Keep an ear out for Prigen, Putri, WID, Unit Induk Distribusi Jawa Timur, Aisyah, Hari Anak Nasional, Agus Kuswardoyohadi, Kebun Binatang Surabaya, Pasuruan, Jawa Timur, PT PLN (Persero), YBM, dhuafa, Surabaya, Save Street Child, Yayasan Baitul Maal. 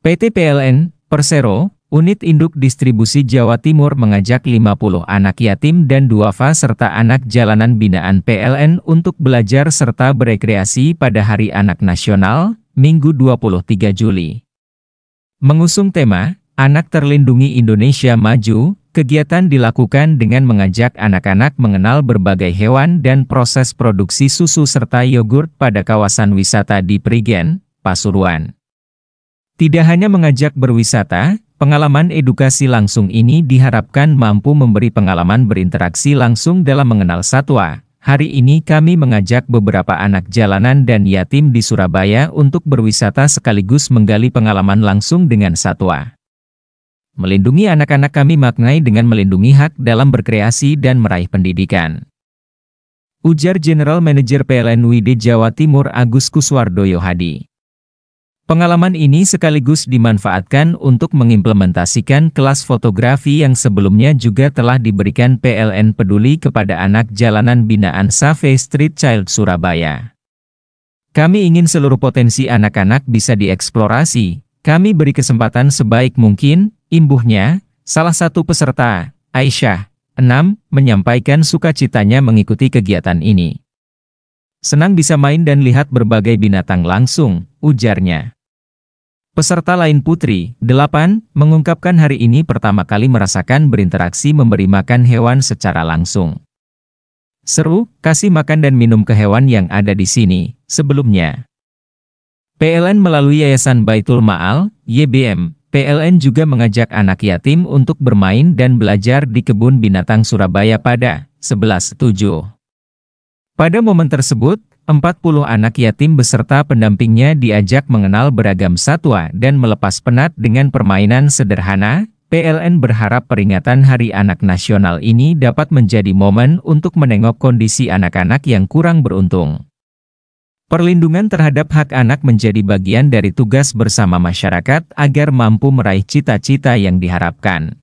PT PLN (Persero), Unit Induk Distribusi Jawa Timur mengajak 50 anak yatim dan duafa serta anak jalanan binaan PLN untuk belajar serta berekreasi pada Hari Anak Nasional, Minggu 23 Juli. Mengusung tema, Anak Terlindungi Indonesia Maju, kegiatan dilakukan dengan mengajak anak-anak mengenal berbagai hewan dan proses produksi susu serta yogurt pada kawasan wisata di Prigen, Pasuruan. Tidak hanya mengajak berwisata, pengalaman edukasi langsung ini diharapkan mampu memberi pengalaman berinteraksi langsung dalam mengenal satwa. Hari ini kami mengajak beberapa anak jalanan dan yatim di Surabaya untuk berwisata sekaligus menggali pengalaman langsung dengan satwa. Melindungi anak-anak kami maknai dengan melindungi hak dalam berkreasi dan meraih pendidikan, ujar General Manager PLN WID Jawa Timur Agus Kuswardoyohadi. Pengalaman ini sekaligus dimanfaatkan untuk mengimplementasikan kelas fotografi yang sebelumnya juga telah diberikan PLN Peduli kepada anak jalanan binaan Save Street Child Surabaya. Kami ingin seluruh potensi anak-anak bisa dieksplorasi. Kami beri kesempatan sebaik mungkin, imbuhnya. Salah satu peserta, Aisyah, 6, menyampaikan sukacitanya mengikuti kegiatan ini. Senang bisa main dan lihat berbagai binatang langsung, ujarnya. Peserta lain Putri, 8, mengungkapkan hari ini pertama kali merasakan berinteraksi memberi makan hewan secara langsung. Seru, kasih makan dan minum ke hewan yang ada di sini. Sebelumnya, PLN melalui Yayasan Baitul Maal, YBM, PLN juga mengajak anak yatim untuk bermain dan belajar di Kebun Binatang Surabaya pada 11.07. Pada momen tersebut, 40 anak yatim beserta pendampingnya diajak mengenal beragam satwa dan melepas penat dengan permainan sederhana. PLN berharap peringatan Hari Anak Nasional ini dapat menjadi momen untuk menengok kondisi anak-anak yang kurang beruntung. Perlindungan terhadap hak anak menjadi bagian dari tugas bersama masyarakat agar mampu meraih cita-cita yang diharapkan.